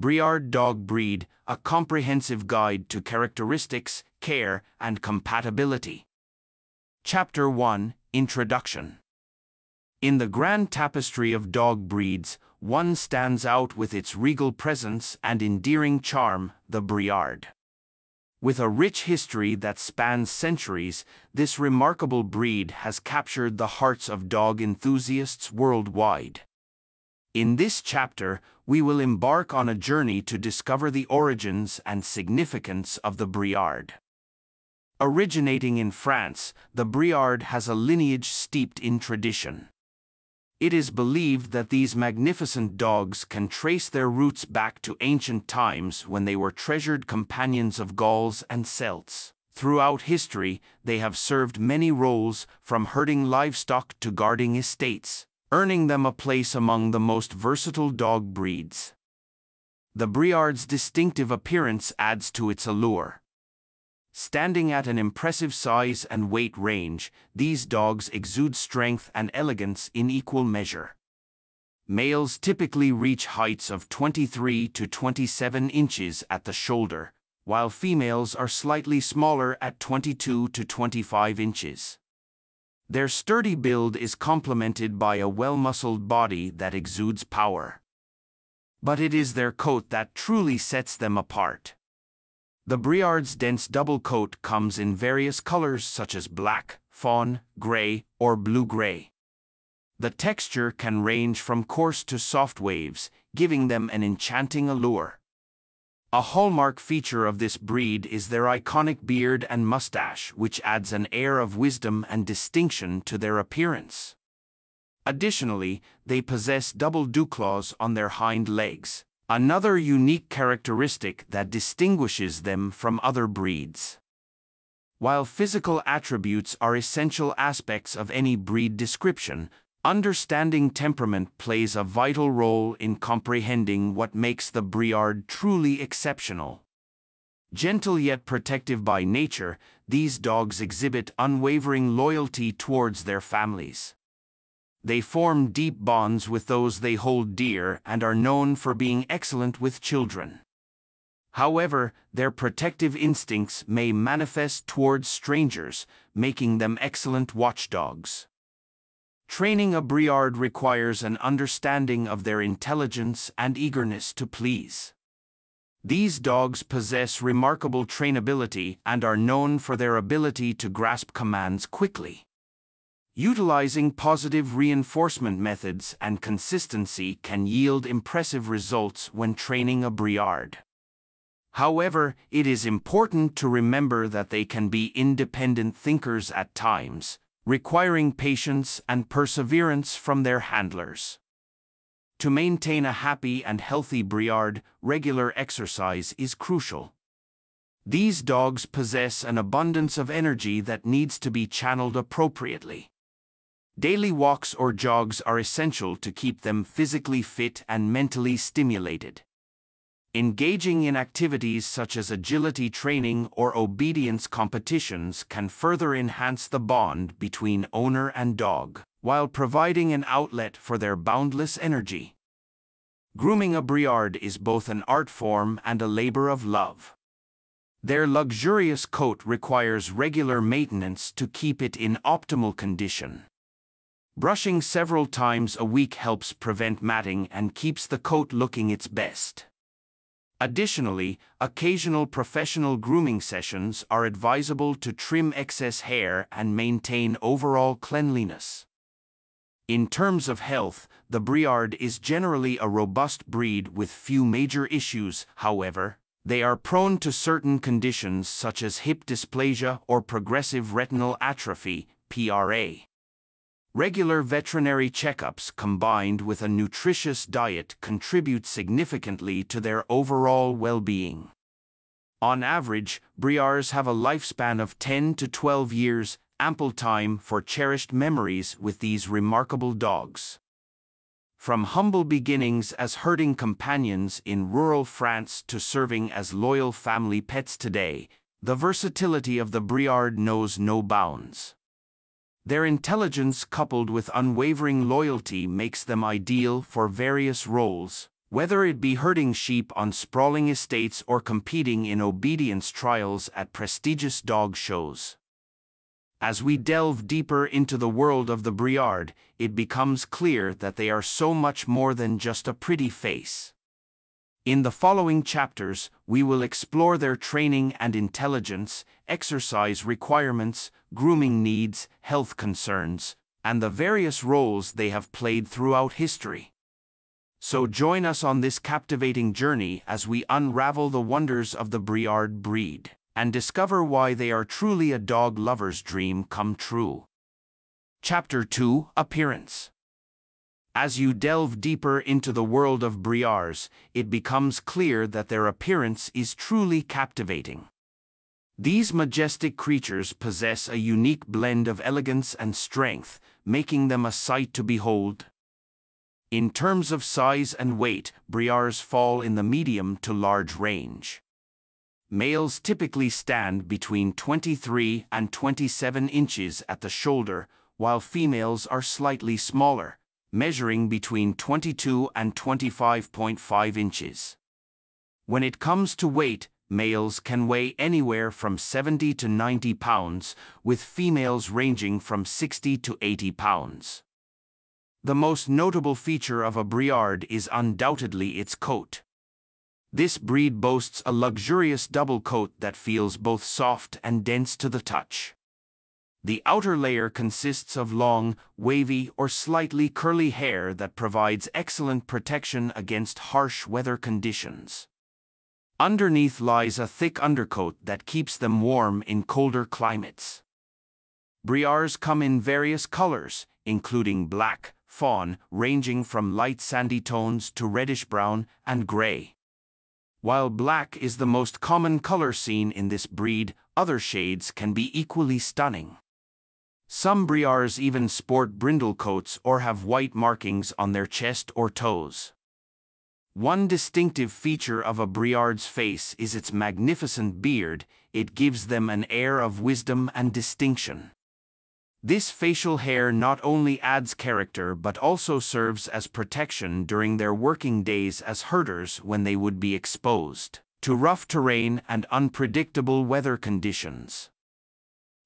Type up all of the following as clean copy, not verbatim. Briard Dog Breed, a comprehensive guide to characteristics, care, and compatibility. Chapter 1, Introduction. In the grand tapestry of dog breeds, one stands out with its regal presence and endearing charm, the Briard. With a rich history that spans centuries, this remarkable breed has captured the hearts of dog enthusiasts worldwide. In this chapter, we will embark on a journey to discover the origins and significance of the Briard. Originating in France, the Briard has a lineage steeped in tradition. It is believed that these magnificent dogs can trace their roots back to ancient times when they were treasured companions of Gauls and Celts. Throughout history, they have served many roles, from herding livestock to guarding estates, earning them a place among the most versatile dog breeds. The Briard's distinctive appearance adds to its allure. Standing at an impressive size and weight range, these dogs exude strength and elegance in equal measure. Males typically reach heights of 23 to 27 inches at the shoulder, while females are slightly smaller at 22 to 25 inches. Their sturdy build is complemented by a well-muscled body that exudes power. But it is their coat that truly sets them apart. The Briard's dense double coat comes in various colors such as black, fawn, gray, or blue-gray. The texture can range from coarse to soft waves, giving them an enchanting allure. A hallmark feature of this breed is their iconic beard and mustache, which adds an air of wisdom and distinction to their appearance. Additionally, they possess double dewclaws on their hind legs, another unique characteristic that distinguishes them from other breeds. While physical attributes are essential aspects of any breed description, understanding temperament plays a vital role in comprehending what makes the Briard truly exceptional. Gentle yet protective by nature, these dogs exhibit unwavering loyalty towards their families. They form deep bonds with those they hold dear and are known for being excellent with children. However, their protective instincts may manifest towards strangers, making them excellent watchdogs. Training a Briard requires an understanding of their intelligence and eagerness to please. These dogs possess remarkable trainability and are known for their ability to grasp commands quickly. Utilizing positive reinforcement methods and consistency can yield impressive results when training a Briard. However, it is important to remember that they can be independent thinkers at times, requiring patience and perseverance from their handlers. To maintain a happy and healthy Briard, regular exercise is crucial. These dogs possess an abundance of energy that needs to be channeled appropriately. Daily walks or jogs are essential to keep them physically fit and mentally stimulated. Engaging in activities such as agility training or obedience competitions can further enhance the bond between owner and dog, while providing an outlet for their boundless energy. Grooming a Briard is both an art form and a labor of love. Their luxurious coat requires regular maintenance to keep it in optimal condition. Brushing several times a week helps prevent matting and keeps the coat looking its best. Additionally, occasional professional grooming sessions are advisable to trim excess hair and maintain overall cleanliness. In terms of health, the Briard is generally a robust breed with few major issues. However, they are prone to certain conditions such as hip dysplasia or progressive retinal atrophy, PRA. Regular veterinary checkups combined with a nutritious diet contribute significantly to their overall well-being. On average, Briards have a lifespan of 10 to 12 years, ample time for cherished memories with these remarkable dogs. From humble beginnings as herding companions in rural France to serving as loyal family pets today, the versatility of the Briard knows no bounds. Their intelligence coupled with unwavering loyalty makes them ideal for various roles, whether it be herding sheep on sprawling estates or competing in obedience trials at prestigious dog shows. As we delve deeper into the world of the Briard, it becomes clear that they are so much more than just a pretty face. In the following chapters, we will explore their training and intelligence, exercise requirements, grooming needs, health concerns, and the various roles they have played throughout history. So join us on this captivating journey as we unravel the wonders of the Briard breed, and discover why they are truly a dog lover's dream come true. Chapter 2: Appearance. As you delve deeper into the world of Briards, it becomes clear that their appearance is truly captivating. These majestic creatures possess a unique blend of elegance and strength, making them a sight to behold. In terms of size and weight, Briards fall in the medium to large range. Males typically stand between 23 and 27 inches at the shoulder, while females are slightly smaller, measuring between 22 and 25.5 inches. When it comes to weight, males can weigh anywhere from 70 to 90 pounds, with females ranging from 60 to 80 pounds. The most notable feature of a Briard is undoubtedly its coat. This breed boasts a luxurious double coat that feels both soft and dense to the touch. The outer layer consists of long, wavy, or slightly curly hair that provides excellent protection against harsh weather conditions. Underneath lies a thick undercoat that keeps them warm in colder climates. Briards come in various colors, including black, fawn, ranging from light sandy tones to reddish-brown, and gray. While black is the most common color seen in this breed, other shades can be equally stunning. Some Briards even sport brindle coats or have white markings on their chest or toes. One distinctive feature of a Briard's face is its magnificent beard. It gives them an air of wisdom and distinction. This facial hair not only adds character but also serves as protection during their working days as herders, when they would be exposed to rough terrain and unpredictable weather conditions.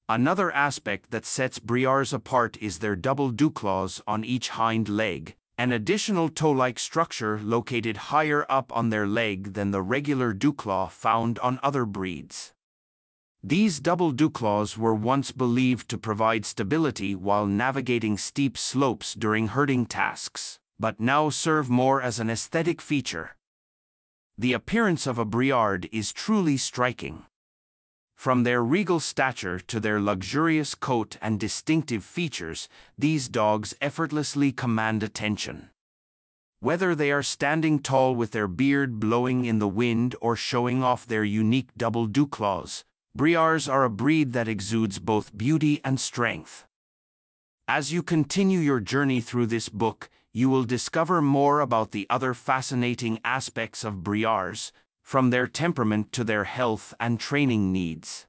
Another aspect that sets Briards apart is their double dewclaws on each hind leg, an additional toe-like structure located higher up on their leg than the regular dewclaw found on other breeds. These double dewclaws were once believed to provide stability while navigating steep slopes during herding tasks, but now serve more as an aesthetic feature. The appearance of a Briard is truly striking. From their regal stature to their luxurious coat and distinctive features, these dogs effortlessly command attention. Whether they are standing tall with their beard blowing in the wind or showing off their unique double dewclaws, Briards are a breed that exudes both beauty and strength. As you continue your journey through this book, you will discover more about the other fascinating aspects of Briards, from their temperament to their health and training needs.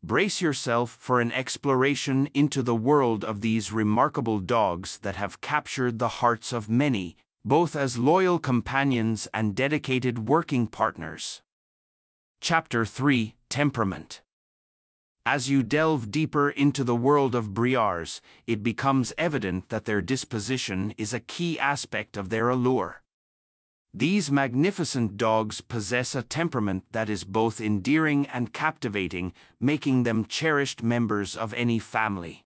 Brace yourself for an exploration into the world of these remarkable dogs that have captured the hearts of many, both as loyal companions and dedicated working partners. Chapter 3: Temperament. As you delve deeper into the world of Briards, it becomes evident that their disposition is a key aspect of their allure. These magnificent dogs possess a temperament that is both endearing and captivating, making them cherished members of any family.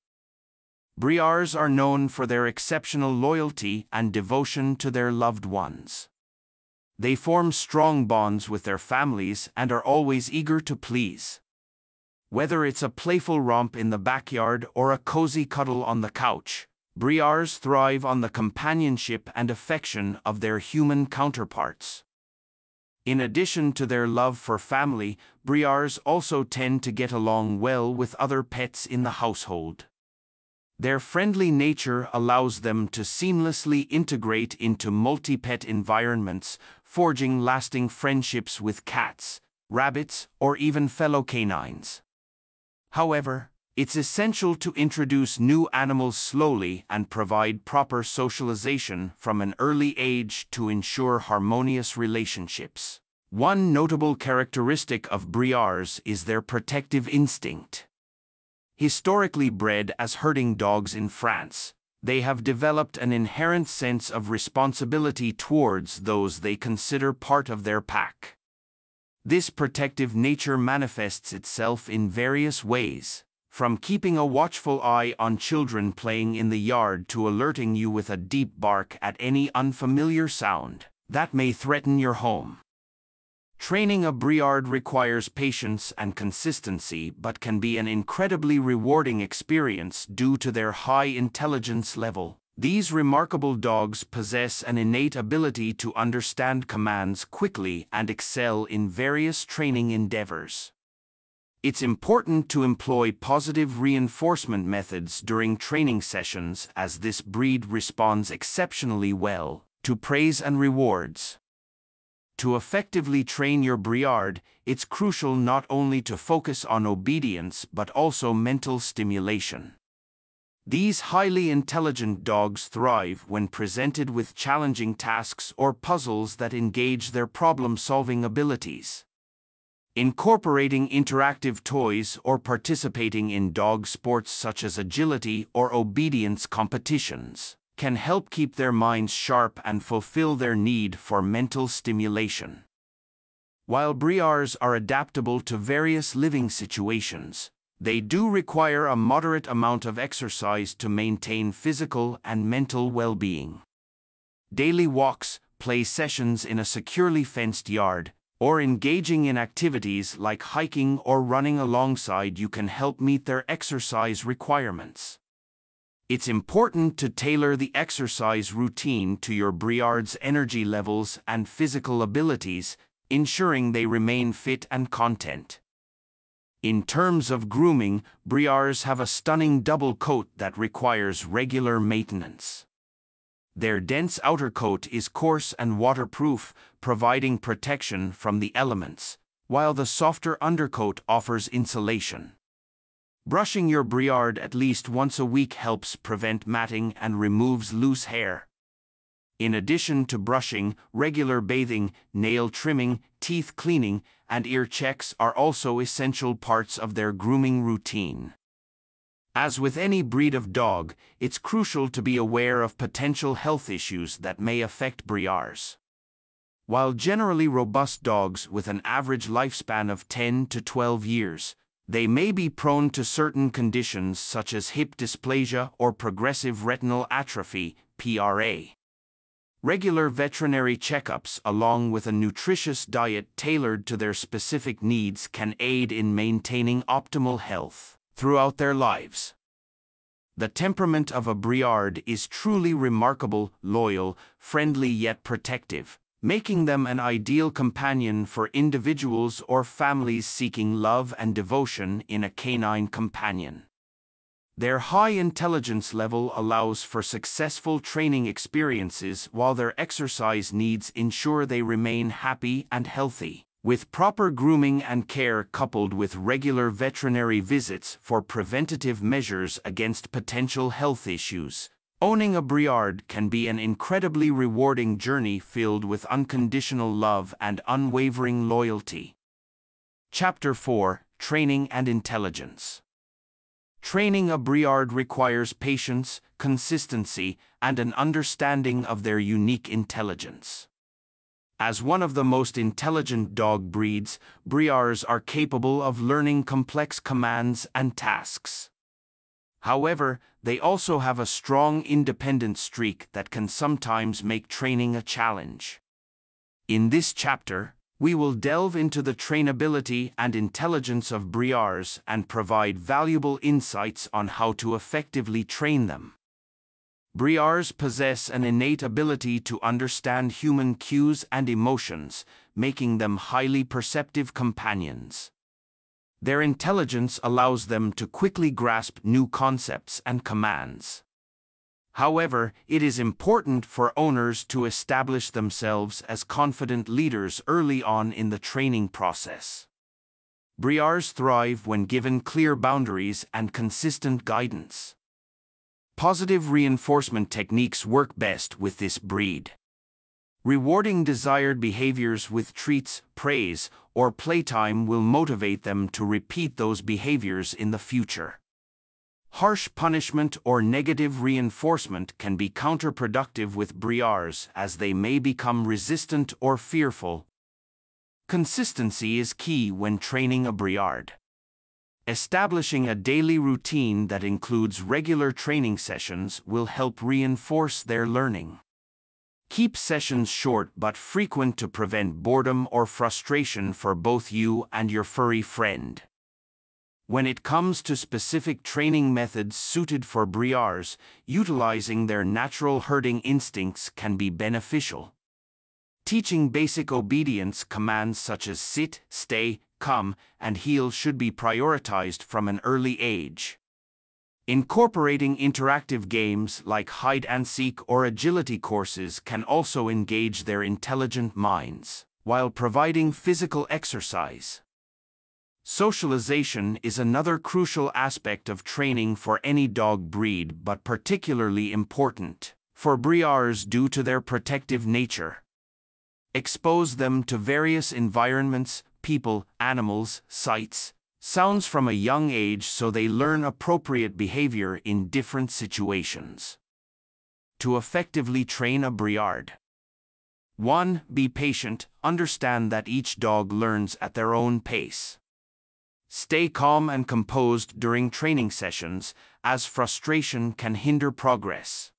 Briards are known for their exceptional loyalty and devotion to their loved ones. They form strong bonds with their families and are always eager to please. Whether it's a playful romp in the backyard or a cozy cuddle on the couch, Briards thrive on the companionship and affection of their human counterparts. In addition to their love for family, Briards also tend to get along well with other pets in the household. Their friendly nature allows them to seamlessly integrate into multi-pet environments, forging lasting friendships with cats, rabbits, or even fellow canines. However, It's essential to introduce new animals slowly and provide proper socialization from an early age to ensure harmonious relationships. One notable characteristic of Briards is their protective instinct. Historically bred as herding dogs in France, they have developed an inherent sense of responsibility towards those they consider part of their pack. This protective nature manifests itself in various ways, from keeping a watchful eye on children playing in the yard to alerting you with a deep bark at any unfamiliar sound that may threaten your home. Training a Briard requires patience and consistency, but can be an incredibly rewarding experience due to their high intelligence level. These remarkable dogs possess an innate ability to understand commands quickly and excel in various training endeavors. It's important to employ positive reinforcement methods during training sessions, as this breed responds exceptionally well to praise and rewards. To effectively train your Briard, it's crucial not only to focus on obedience but also mental stimulation. These highly intelligent dogs thrive when presented with challenging tasks or puzzles that engage their problem-solving abilities. Incorporating interactive toys or participating in dog sports such as agility or obedience competitions can help keep their minds sharp and fulfill their need for mental stimulation. While Briards are adaptable to various living situations, they do require a moderate amount of exercise to maintain physical and mental well-being. Daily walks, play sessions in a securely fenced yard, or engaging in activities like hiking or running alongside you can help meet their exercise requirements. It's important to tailor the exercise routine to your Briard's energy levels and physical abilities, ensuring they remain fit and content. In terms of grooming, Briards have a stunning double coat that requires regular maintenance. Their dense outer coat is coarse and waterproof, providing protection from the elements, while the softer undercoat offers insulation. Brushing your Briard at least once a week helps prevent matting and removes loose hair. In addition to brushing, regular bathing, nail trimming, teeth cleaning, and ear checks are also essential parts of their grooming routine. As with any breed of dog, it's crucial to be aware of potential health issues that may affect Briards. While generally robust dogs with an average lifespan of 10 to 12 years, they may be prone to certain conditions such as hip dysplasia or progressive retinal atrophy, PRA. Regular veterinary checkups along with a nutritious diet tailored to their specific needs can aid in maintaining optimal health throughout their lives. The temperament of a Briard is truly remarkable, loyal, friendly yet protective, making them an ideal companion for individuals or families seeking love and devotion in a canine companion. Their high intelligence level allows for successful training experiences, while their exercise needs ensure they remain happy and healthy. With proper grooming and care coupled with regular veterinary visits for preventative measures against potential health issues, owning a Briard can be an incredibly rewarding journey filled with unconditional love and unwavering loyalty. Chapter 4: Training and Intelligence. Training a Briard requires patience, consistency, and an understanding of their unique intelligence. As one of the most intelligent dog breeds, Briards are capable of learning complex commands and tasks. However, they also have a strong independent streak that can sometimes make training a challenge. In this chapter, we will delve into the trainability and intelligence of Briards and provide valuable insights on how to effectively train them. Briards possess an innate ability to understand human cues and emotions, making them highly perceptive companions. Their intelligence allows them to quickly grasp new concepts and commands. However, it is important for owners to establish themselves as confident leaders early on in the training process. Briards thrive when given clear boundaries and consistent guidance. Positive reinforcement techniques work best with this breed. Rewarding desired behaviors with treats, praise, or playtime will motivate them to repeat those behaviors in the future. Harsh punishment or negative reinforcement can be counterproductive with Briards as they may become resistant or fearful. Consistency is key when training a Briard. Establishing a daily routine that includes regular training sessions will help reinforce their learning. Keep sessions short but frequent to prevent boredom or frustration for both you and your furry friend. When it comes to specific training methods suited for Briards, utilizing their natural herding instincts can be beneficial. Teaching basic obedience commands such as sit, stay, come, and heel should be prioritized from an early age. Incorporating interactive games like hide-and-seek or agility courses can also engage their intelligent minds, while providing physical exercise. Socialization is another crucial aspect of training for any dog breed, but particularly important for Briards due to their protective nature. Expose them to various environments, people, animals, sights, sounds from a young age so they learn appropriate behavior in different situations. To effectively train a Briard. 1. Be patient, understand that each dog learns at their own pace. Stay calm and composed during training sessions, as frustration can hinder progress.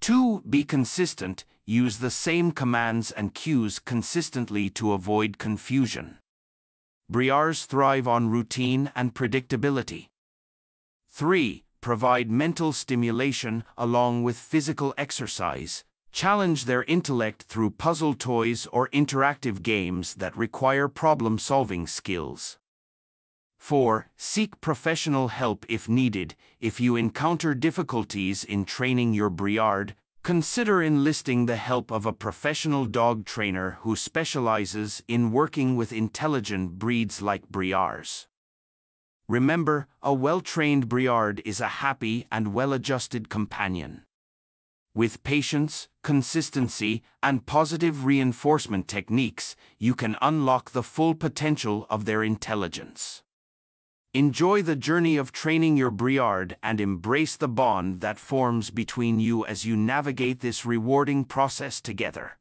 2. Be consistent, use the same commands and cues consistently to avoid confusion. Briards thrive on routine and predictability. 3. Provide mental stimulation along with physical exercise. Challenge their intellect through puzzle toys or interactive games that require problem-solving skills. 4. Seek professional help if needed. If you encounter difficulties in training your Briard, consider enlisting the help of a professional dog trainer who specializes in working with intelligent breeds like Briards. Remember, a well-trained Briard is a happy and well-adjusted companion. With patience, consistency, and positive reinforcement techniques, you can unlock the full potential of their intelligence. Enjoy the journey of training your Briard and embrace the bond that forms between you as you navigate this rewarding process together.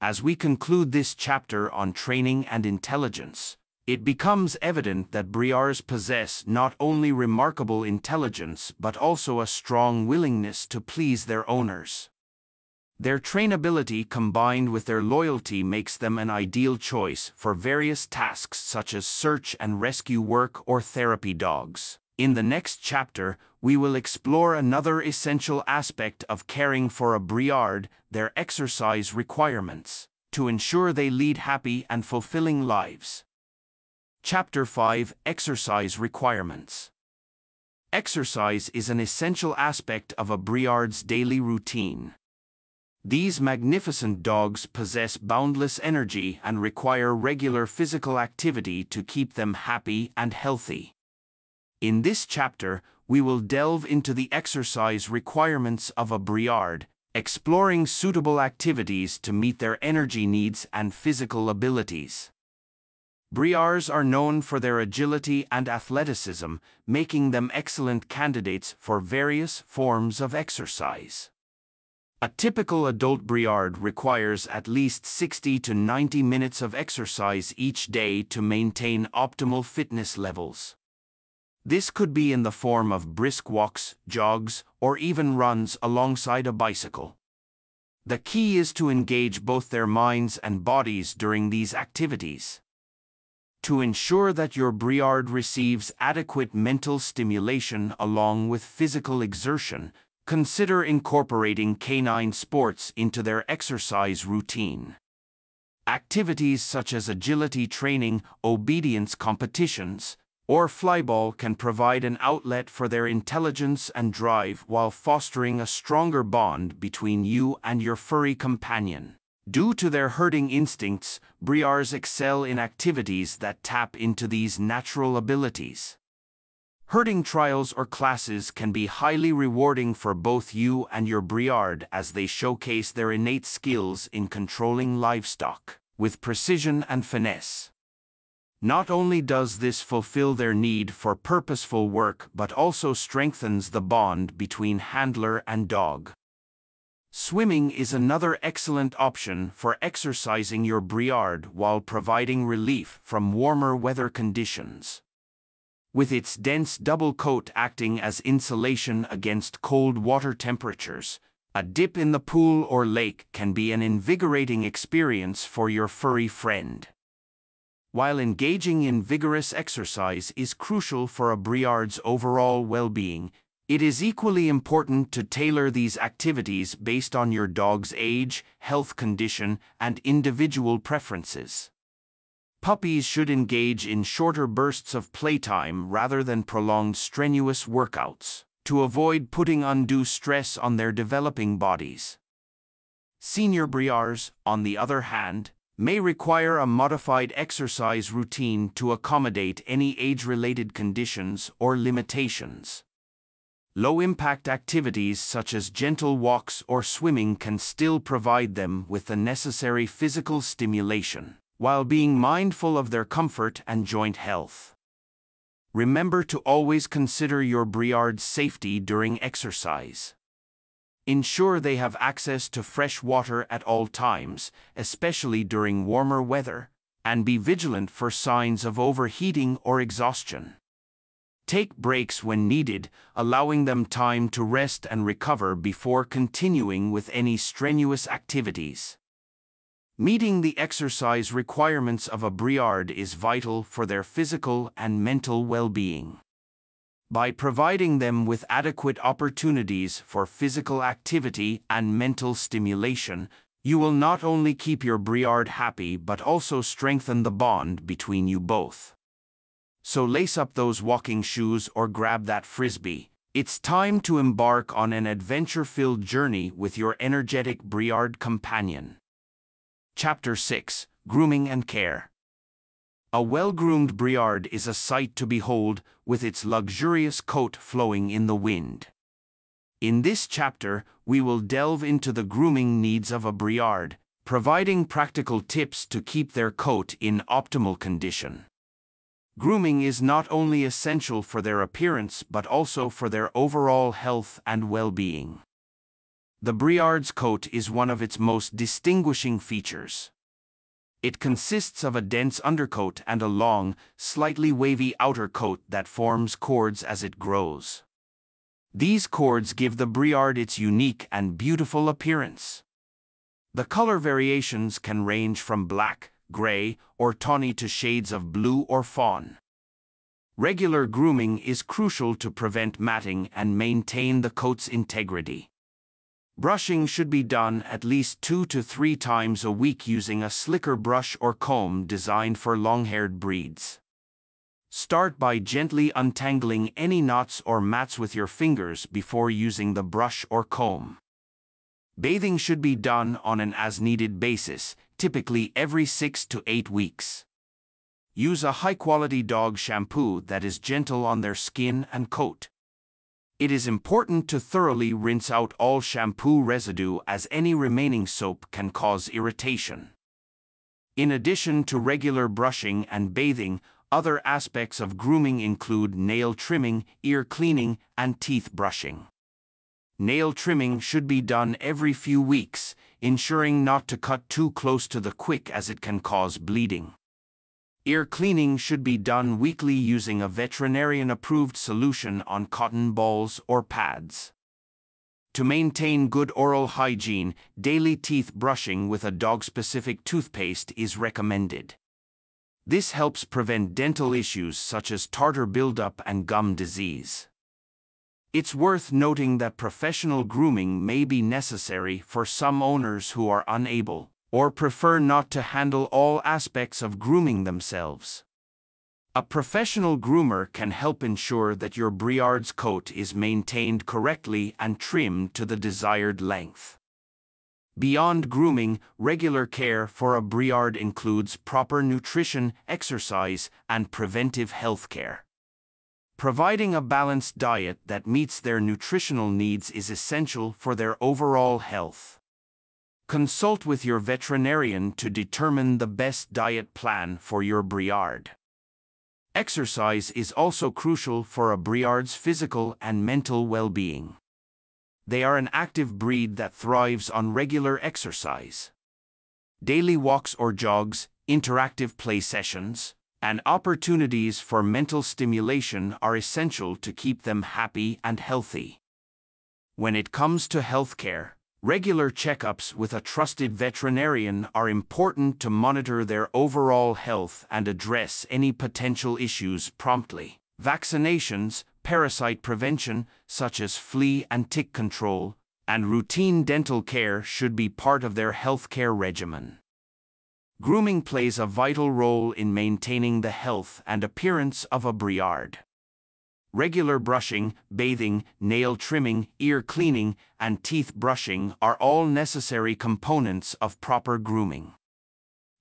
As we conclude this chapter on training and intelligence, it becomes evident that Briards possess not only remarkable intelligence but also a strong willingness to please their owners. Their trainability combined with their loyalty makes them an ideal choice for various tasks such as search and rescue work or therapy dogs. In the next chapter, we will explore another essential aspect of caring for a Briard, their exercise requirements, to ensure they lead happy and fulfilling lives. Chapter 5: Exercise Requirements. Exercise is an essential aspect of a Briard's daily routine. These magnificent dogs possess boundless energy and require regular physical activity to keep them happy and healthy. In this chapter, we will delve into the exercise requirements of a Briard, exploring suitable activities to meet their energy needs and physical abilities. Briards are known for their agility and athleticism, making them excellent candidates for various forms of exercise. A typical adult Briard requires at least 60 to 90 minutes of exercise each day to maintain optimal fitness levels. This could be in the form of brisk walks, jogs, or even runs alongside a bicycle. The key is to engage both their minds and bodies during these activities. To ensure that your Briard receives adequate mental stimulation along with physical exertion, consider incorporating canine sports into their exercise routine. Activities such as agility training, obedience competitions, or flyball can provide an outlet for their intelligence and drive while fostering a stronger bond between you and your furry companion. Due to their herding instincts, Briards excel in activities that tap into these natural abilities. Herding trials or classes can be highly rewarding for both you and your Briard as they showcase their innate skills in controlling livestock with precision and finesse. Not only does this fulfill their need for purposeful work but also strengthens the bond between handler and dog. Swimming is another excellent option for exercising your Briard while providing relief from warmer weather conditions. With its dense double coat acting as insulation against cold water temperatures, a dip in the pool or lake can be an invigorating experience for your furry friend. While engaging in vigorous exercise is crucial for a Briard's overall well-being, it is equally important to tailor these activities based on your dog's age, health condition, and individual preferences. Puppies should engage in shorter bursts of playtime rather than prolonged strenuous workouts, to avoid putting undue stress on their developing bodies. Senior Briards, on the other hand, may require a modified exercise routine to accommodate any age-related conditions or limitations. Low-impact activities such as gentle walks or swimming can still provide them with the necessary physical stimulation, while being mindful of their comfort and joint health. Remember to always consider your Briard's safety during exercise. Ensure they have access to fresh water at all times, especially during warmer weather, and be vigilant for signs of overheating or exhaustion. Take breaks when needed, allowing them time to rest and recover before continuing with any strenuous activities. Meeting the exercise requirements of a Briard is vital for their physical and mental well-being. By providing them with adequate opportunities for physical activity and mental stimulation, you will not only keep your Briard happy but also strengthen the bond between you both. So lace up those walking shoes or grab that frisbee. It's time to embark on an adventure-filled journey with your energetic Briard companion. Chapter 6: Grooming and Care. A well-groomed Briard is a sight to behold, with its luxurious coat flowing in the wind. In this chapter, we will delve into the grooming needs of a Briard, providing practical tips to keep their coat in optimal condition. Grooming is not only essential for their appearance but also for their overall health and well-being. The Briard's coat is one of its most distinguishing features. It consists of a dense undercoat and a long, slightly wavy outer coat that forms cords as it grows. These cords give the Briard its unique and beautiful appearance. The color variations can range from black, gray, or tawny to shades of blue or fawn. Regular grooming is crucial to prevent matting and maintain the coat's integrity. Brushing should be done at least 2 to 3 times a week using a slicker brush or comb designed for long-haired breeds. Start by gently untangling any knots or mats with your fingers before using the brush or comb. Bathing should be done on an as-needed basis, typically every 6 to 8 weeks. Use a high-quality dog shampoo that is gentle on their skin and coat. It is important to thoroughly rinse out all shampoo residue as any remaining soap can cause irritation. In addition to regular brushing and bathing, other aspects of grooming include nail trimming, ear cleaning, and teeth brushing. Nail trimming should be done every few weeks, ensuring not to cut too close to the quick as it can cause bleeding. Ear cleaning should be done weekly using a veterinarian-approved solution on cotton balls or pads. To maintain good oral hygiene, daily teeth brushing with a dog-specific toothpaste is recommended. This helps prevent dental issues such as tartar buildup and gum disease. It's worth noting that professional grooming may be necessary for some owners who are unable or prefer not to handle all aspects of grooming themselves. A professional groomer can help ensure that your Briard's coat is maintained correctly and trimmed to the desired length. Beyond grooming, regular care for a Briard includes proper nutrition, exercise, and preventive health care. Providing a balanced diet that meets their nutritional needs is essential for their overall health. Consult with your veterinarian to determine the best diet plan for your Briard. Exercise is also crucial for a Briard's physical and mental well-being. They are an active breed that thrives on regular exercise. Daily walks or jogs, interactive play sessions, and opportunities for mental stimulation are essential to keep them happy and healthy. When it comes to healthcare, regular checkups with a trusted veterinarian are important to monitor their overall health and address any potential issues promptly. Vaccinations, parasite prevention, such as flea and tick control, and routine dental care should be part of their healthcare regimen. Grooming plays a vital role in maintaining the health and appearance of a Briard. Regular brushing, bathing, nail trimming, ear cleaning, and teeth brushing are all necessary components of proper grooming.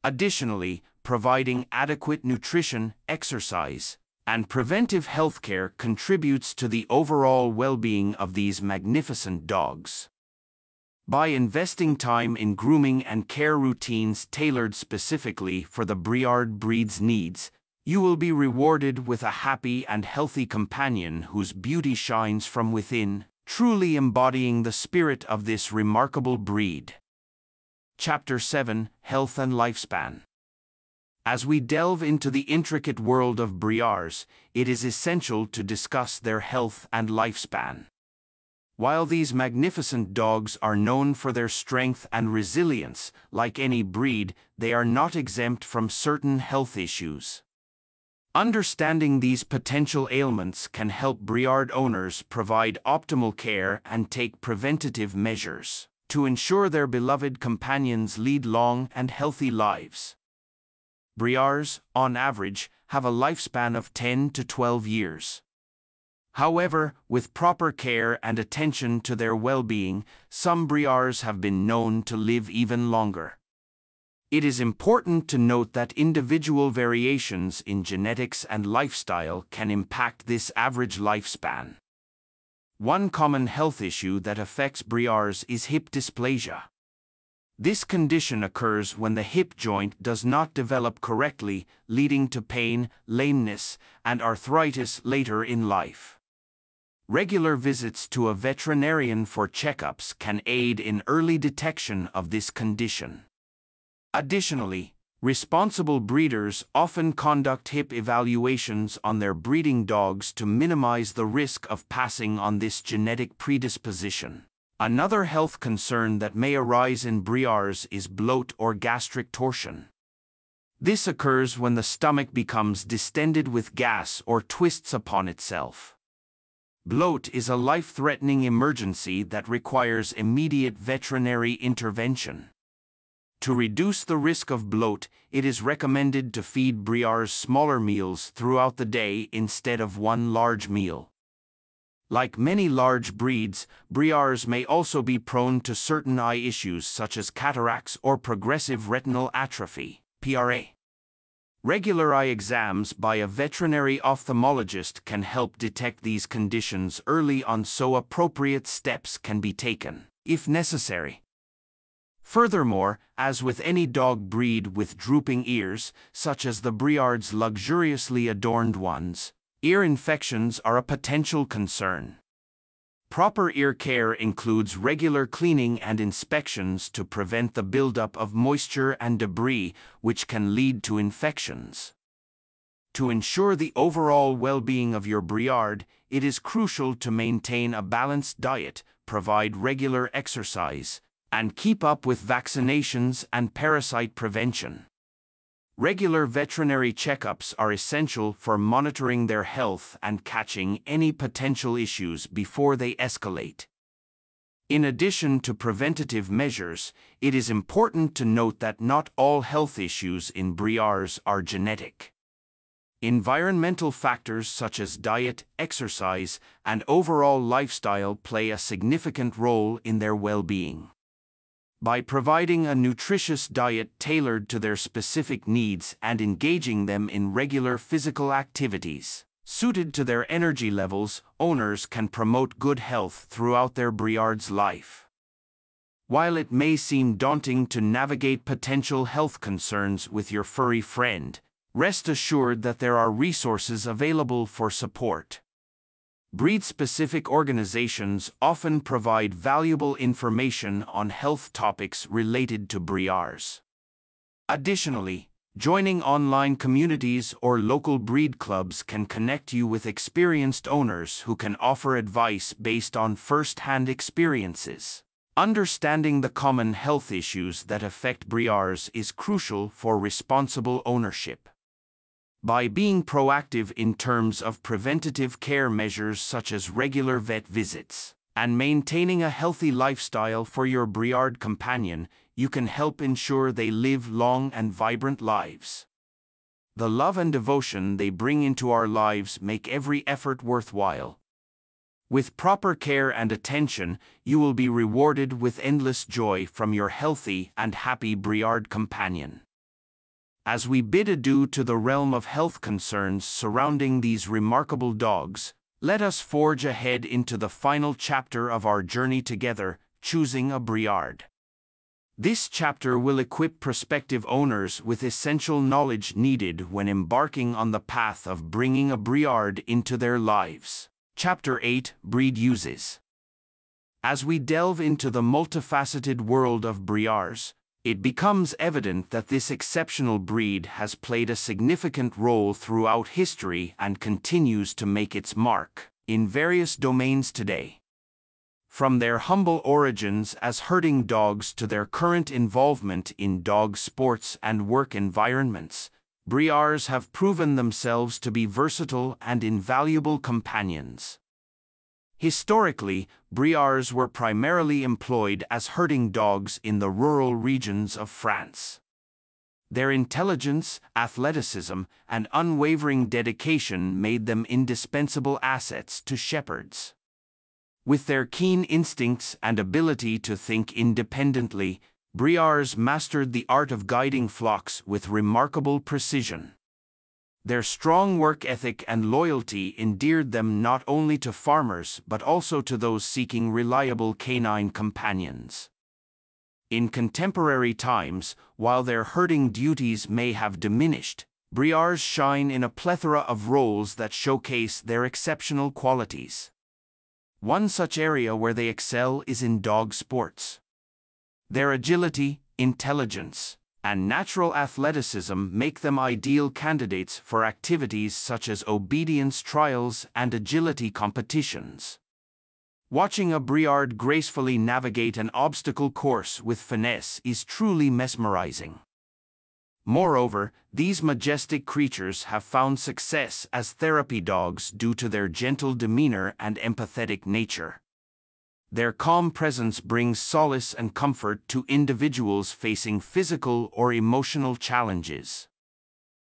Additionally, providing adequate nutrition, exercise, and preventive health care contributes to the overall well-being of these magnificent dogs. By investing time in grooming and care routines tailored specifically for the Briard breed's needs, you will be rewarded with a happy and healthy companion whose beauty shines from within, truly embodying the spirit of this remarkable breed. Chapter 7: Health and Lifespan. As we delve into the intricate world of Briards, it is essential to discuss their health and lifespan. While these magnificent dogs are known for their strength and resilience, like any breed, they are not exempt from certain health issues. Understanding these potential ailments can help Briard owners provide optimal care and take preventative measures to ensure their beloved companions lead long and healthy lives. Briards, on average, have a lifespan of 10 to 12 years. However, with proper care and attention to their well-being, some Briards have been known to live even longer. It is important to note that individual variations in genetics and lifestyle can impact this average lifespan. One common health issue that affects Briards is hip dysplasia. This condition occurs when the hip joint does not develop correctly, leading to pain, lameness, and arthritis later in life. Regular visits to a veterinarian for checkups can aid in early detection of this condition. Additionally, responsible breeders often conduct hip evaluations on their breeding dogs to minimize the risk of passing on this genetic predisposition. Another health concern that may arise in Briards is bloat or gastric torsion. This occurs when the stomach becomes distended with gas or twists upon itself. Bloat is a life-threatening emergency that requires immediate veterinary intervention. To reduce the risk of bloat, it is recommended to feed Briards smaller meals throughout the day instead of one large meal. Like many large breeds, Briards may also be prone to certain eye issues such as cataracts or progressive retinal atrophy, PRA. Regular eye exams by a veterinary ophthalmologist can help detect these conditions early on, so appropriate steps can be taken, if necessary. Furthermore, as with any dog breed with drooping ears, such as the Briard's luxuriously adorned ones, ear infections are a potential concern. Proper ear care includes regular cleaning and inspections to prevent the buildup of moisture and debris, which can lead to infections. To ensure the overall well-being of your Briard, it is crucial to maintain a balanced diet, provide regular exercise, and keep up with vaccinations and parasite prevention. Regular veterinary checkups are essential for monitoring their health and catching any potential issues before they escalate. In addition to preventative measures, it is important to note that not all health issues in Briards are genetic. Environmental factors such as diet, exercise, and overall lifestyle play a significant role in their well-being. By providing a nutritious diet tailored to their specific needs and engaging them in regular physical activities suited to their energy levels, owners can promote good health throughout their Briard's life. While it may seem daunting to navigate potential health concerns with your furry friend, rest assured that there are resources available for support. Breed-specific organizations often provide valuable information on health topics related to Briards. Additionally, joining online communities or local breed clubs can connect you with experienced owners who can offer advice based on first-hand experiences. Understanding the common health issues that affect Briards is crucial for responsible ownership. By being proactive in terms of preventative care measures such as regular vet visits and maintaining a healthy lifestyle for your Briard companion, you can help ensure they live long and vibrant lives. The love and devotion they bring into our lives make every effort worthwhile. With proper care and attention, you will be rewarded with endless joy from your healthy and happy Briard companion. As we bid adieu to the realm of health concerns surrounding these remarkable dogs, let us forge ahead into the final chapter of our journey together, choosing a Briard. This chapter will equip prospective owners with essential knowledge needed when embarking on the path of bringing a Briard into their lives. Chapter 8: Breed Uses. As we delve into the multifaceted world of Briards, it becomes evident that this exceptional breed has played a significant role throughout history and continues to make its mark in various domains today. From their humble origins as herding dogs to their current involvement in dog sports and work environments, Briards have proven themselves to be versatile and invaluable companions. Historically, Briards were primarily employed as herding dogs in the rural regions of France. Their intelligence, athleticism, and unwavering dedication made them indispensable assets to shepherds. With their keen instincts and ability to think independently, Briards mastered the art of guiding flocks with remarkable precision. Their strong work ethic and loyalty endeared them not only to farmers but also to those seeking reliable canine companions. In contemporary times, while their herding duties may have diminished, Briards shine in a plethora of roles that showcase their exceptional qualities. One such area where they excel is in dog sports. Their agility, intelligence, and natural athleticism make them ideal candidates for activities such as obedience trials and agility competitions. Watching a Briard gracefully navigate an obstacle course with finesse is truly mesmerizing. Moreover, these majestic creatures have found success as therapy dogs due to their gentle demeanor and empathetic nature. Their calm presence brings solace and comfort to individuals facing physical or emotional challenges.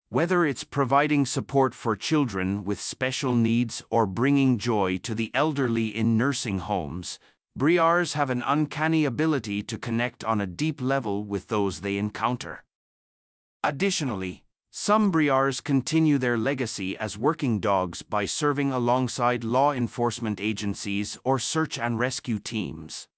Whether it's providing support for children with special needs or bringing joy to the elderly in nursing homes, Briards have an uncanny ability to connect on a deep level with those they encounter. Additionally, some Briards continue their legacy as working dogs by serving alongside law enforcement agencies or search and rescue teams.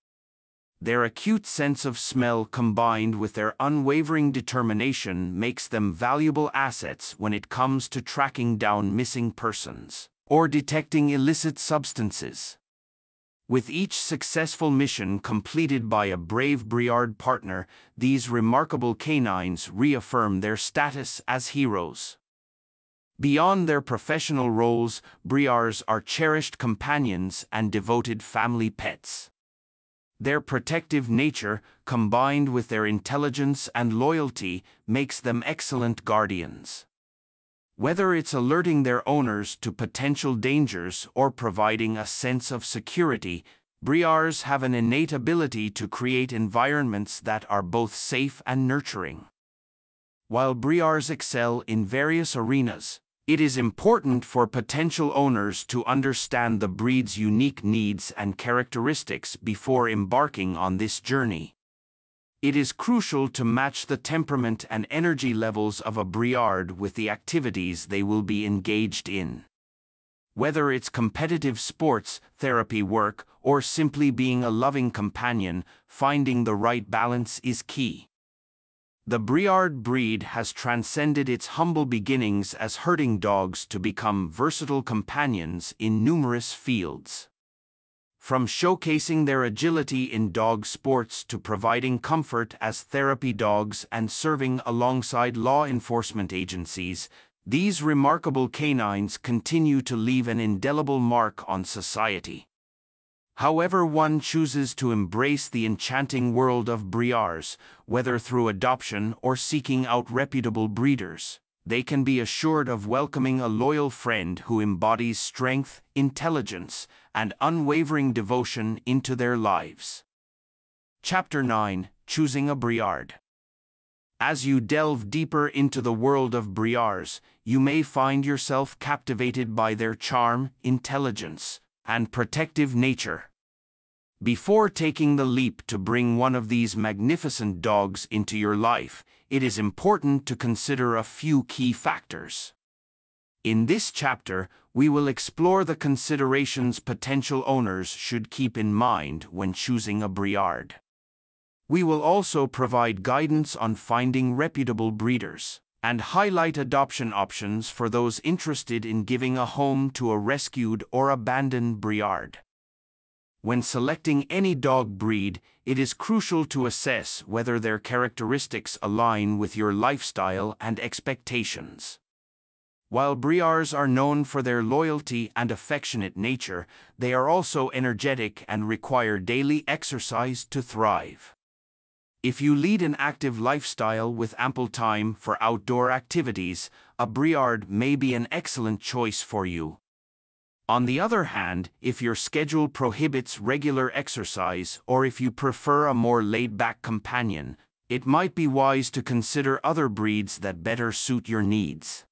Their acute sense of smell combined with their unwavering determination makes them valuable assets when it comes to tracking down missing persons or detecting illicit substances. With each successful mission completed by a brave Briard partner, these remarkable canines reaffirm their status as heroes. Beyond their professional roles, Briards are cherished companions and devoted family pets. Their protective nature, combined with their intelligence and loyalty, makes them excellent guardians. Whether it's alerting their owners to potential dangers or providing a sense of security, Briards have an innate ability to create environments that are both safe and nurturing. While Briards excel in various arenas, it is important for potential owners to understand the breed's unique needs and characteristics before embarking on this journey. It is crucial to match the temperament and energy levels of a Briard with the activities they will be engaged in. Whether it's competitive sports, therapy work, or simply being a loving companion, finding the right balance is key. The Briard breed has transcended its humble beginnings as herding dogs to become versatile companions in numerous fields. From showcasing their agility in dog sports to providing comfort as therapy dogs and serving alongside law enforcement agencies, these remarkable canines continue to leave an indelible mark on society. However one chooses to embrace the enchanting world of Briards, whether through adoption or seeking out reputable breeders, they can be assured of welcoming a loyal friend who embodies strength, intelligence, and unwavering devotion into their lives. Chapter 9: Choosing a Briard. As you delve deeper into the world of Briards, you may find yourself captivated by their charm, intelligence, and protective nature. Before taking the leap to bring one of these magnificent dogs into your life, it is important to consider a few key factors. In this chapter, we will explore the considerations potential owners should keep in mind when choosing a Briard. We will also provide guidance on finding reputable breeders and highlight adoption options for those interested in giving a home to a rescued or abandoned Briard. When selecting any dog breed, it is crucial to assess whether their characteristics align with your lifestyle and expectations. While Briards are known for their loyalty and affectionate nature, they are also energetic and require daily exercise to thrive. If you lead an active lifestyle with ample time for outdoor activities, a Briard may be an excellent choice for you. On the other hand, if your schedule prohibits regular exercise or if you prefer a more laid-back companion, it might be wise to consider other breeds that better suit your needs.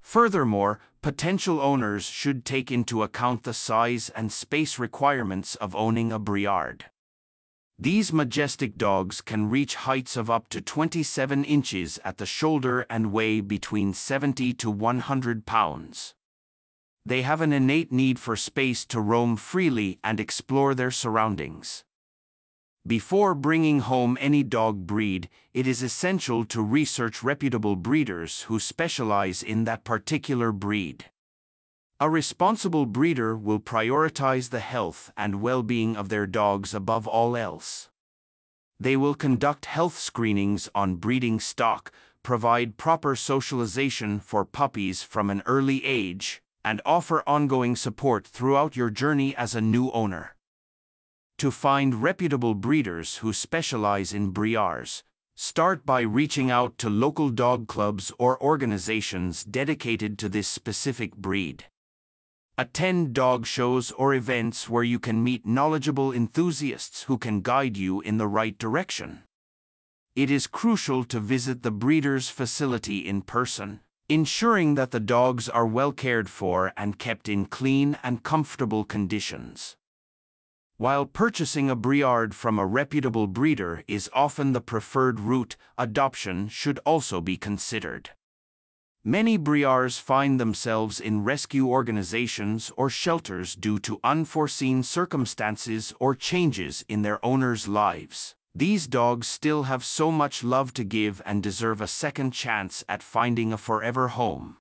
Furthermore, potential owners should take into account the size and space requirements of owning a Briard. These majestic dogs can reach heights of up to 27 inches at the shoulder and weigh between 70 to 100 pounds. They have an innate need for space to roam freely and explore their surroundings. Before bringing home any dog breed, it is essential to research reputable breeders who specialize in that particular breed. A responsible breeder will prioritize the health and well-being of their dogs above all else. They will conduct health screenings on breeding stock, provide proper socialization for puppies from an early age, and offer ongoing support throughout your journey as a new owner. To find reputable breeders who specialize in Briards, start by reaching out to local dog clubs or organizations dedicated to this specific breed. Attend dog shows or events where you can meet knowledgeable enthusiasts who can guide you in the right direction. It is crucial to visit the breeder's facility in person, ensuring that the dogs are well cared for and kept in clean and comfortable conditions. While purchasing a Briard from a reputable breeder is often the preferred route, adoption should also be considered. Many Briards find themselves in rescue organizations or shelters due to unforeseen circumstances or changes in their owners' lives. These dogs still have so much love to give and deserve a second chance at finding a forever home.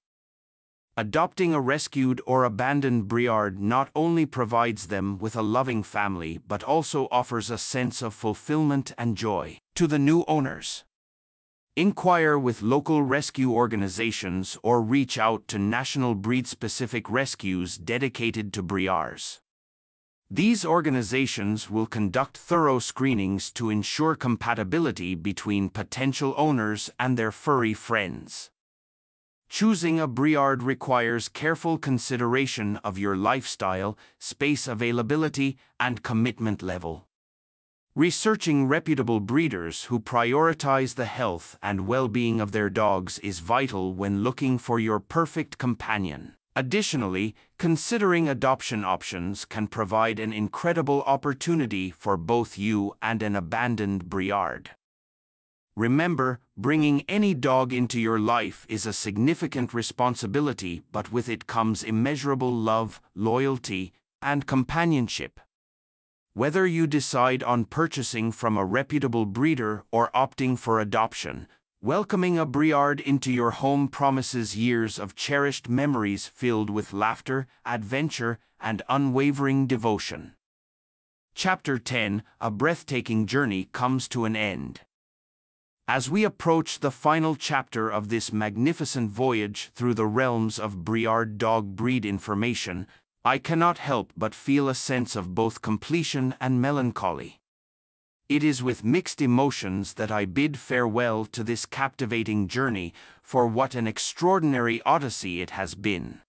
Adopting a rescued or abandoned Briard not only provides them with a loving family but also offers a sense of fulfillment and joy to the new owners. Inquire with local rescue organizations or reach out to national breed-specific rescues dedicated to Briards. These organizations will conduct thorough screenings to ensure compatibility between potential owners and their furry friends. Choosing a Briard requires careful consideration of your lifestyle, space availability, and commitment level. Researching reputable breeders who prioritize the health and well-being of their dogs is vital when looking for your perfect companion. Additionally, considering adoption options can provide an incredible opportunity for both you and an abandoned Briard. Remember, bringing any dog into your life is a significant responsibility, but with it comes immeasurable love, loyalty, and companionship. Whether you decide on purchasing from a reputable breeder or opting for adoption, welcoming a Briard into your home promises years of cherished memories filled with laughter, adventure, and unwavering devotion. Chapter 10, A Breathtaking Journey, comes to an end. As we approach the final chapter of this magnificent voyage through the realms of Briard dog breed information, I cannot help but feel a sense of both completion and melancholy. It is with mixed emotions that I bid farewell to this captivating journey, for what an extraordinary odyssey it has been.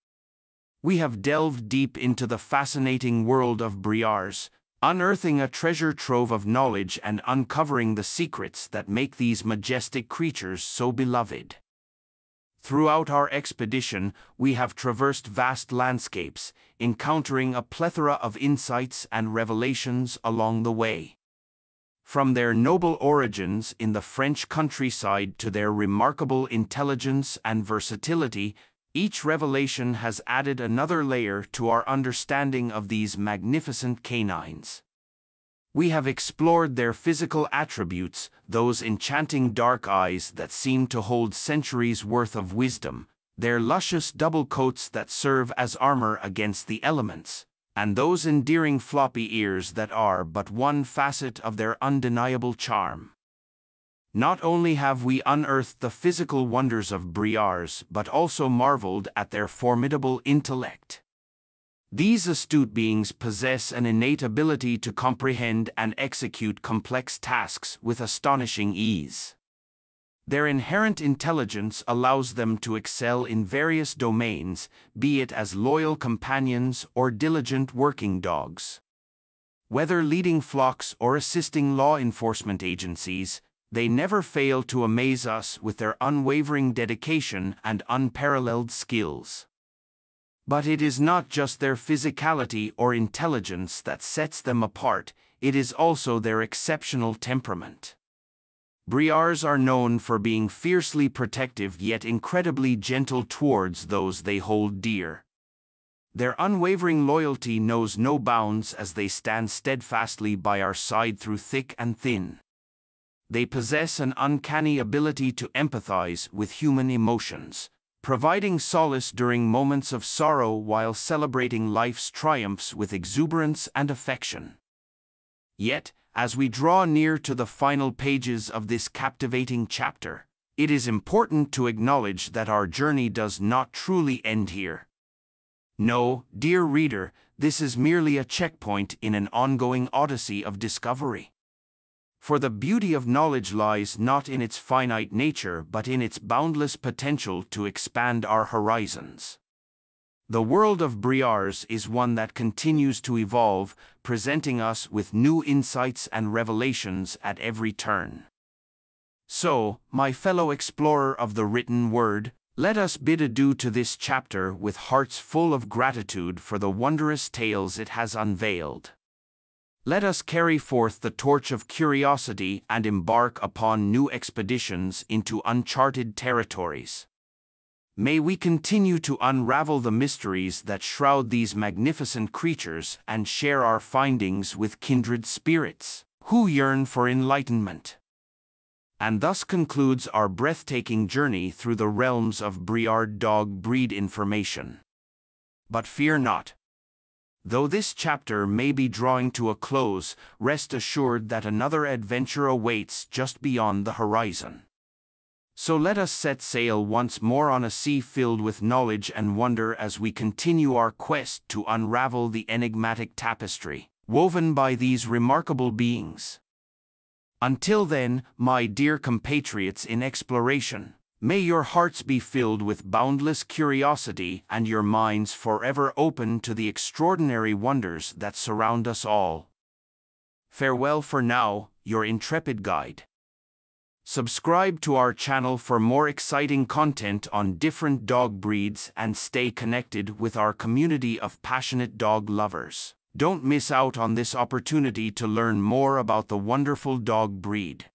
We have delved deep into the fascinating world of Briards, unearthing a treasure trove of knowledge and uncovering the secrets that make these majestic creatures so beloved. Throughout our expedition, we have traversed vast landscapes, encountering a plethora of insights and revelations along the way. From their noble origins in the French countryside to their remarkable intelligence and versatility, each revelation has added another layer to our understanding of these magnificent canines. We have explored their physical attributes, those enchanting dark eyes that seem to hold centuries' worth of wisdom, their luscious double coats that serve as armor against the elements, and those endearing floppy ears that are but one facet of their undeniable charm. Not only have we unearthed the physical wonders of Briards, but also marveled at their formidable intellect. These astute beings possess an innate ability to comprehend and execute complex tasks with astonishing ease. Their inherent intelligence allows them to excel in various domains, be it as loyal companions or diligent working dogs. Whether leading flocks or assisting law enforcement agencies, they never fail to amaze us with their unwavering dedication and unparalleled skills. But it is not just their physicality or intelligence that sets them apart, it is also their exceptional temperament. Briards are known for being fiercely protective yet incredibly gentle towards those they hold dear. Their unwavering loyalty knows no bounds as they stand steadfastly by our side through thick and thin. They possess an uncanny ability to empathize with human emotions, providing solace during moments of sorrow while celebrating life's triumphs with exuberance and affection. Yet, as we draw near to the final pages of this captivating chapter, it is important to acknowledge that our journey does not truly end here. No, dear reader, this is merely a checkpoint in an ongoing odyssey of discovery. For the beauty of knowledge lies not in its finite nature but in its boundless potential to expand our horizons. The world of Briards is one that continues to evolve, presenting us with new insights and revelations at every turn. So, my fellow explorer of the written word, let us bid adieu to this chapter with hearts full of gratitude for the wondrous tales it has unveiled. Let us carry forth the torch of curiosity and embark upon new expeditions into uncharted territories. May we continue to unravel the mysteries that shroud these magnificent creatures and share our findings with kindred spirits, who yearn for enlightenment. And thus concludes our breathtaking journey through the realms of Briard dog breed information. But fear not. Though this chapter may be drawing to a close, rest assured that another adventure awaits just beyond the horizon. So let us set sail once more on a sea filled with knowledge and wonder as we continue our quest to unravel the enigmatic tapestry woven by these remarkable beings. Until then, my dear compatriots in exploration, may your hearts be filled with boundless curiosity and your minds forever open to the extraordinary wonders that surround us all. Farewell for now, your intrepid guide. Subscribe to our channel for more exciting content on different dog breeds and stay connected with our community of passionate dog lovers. Don't miss out on this opportunity to learn more about the wonderful dog breed.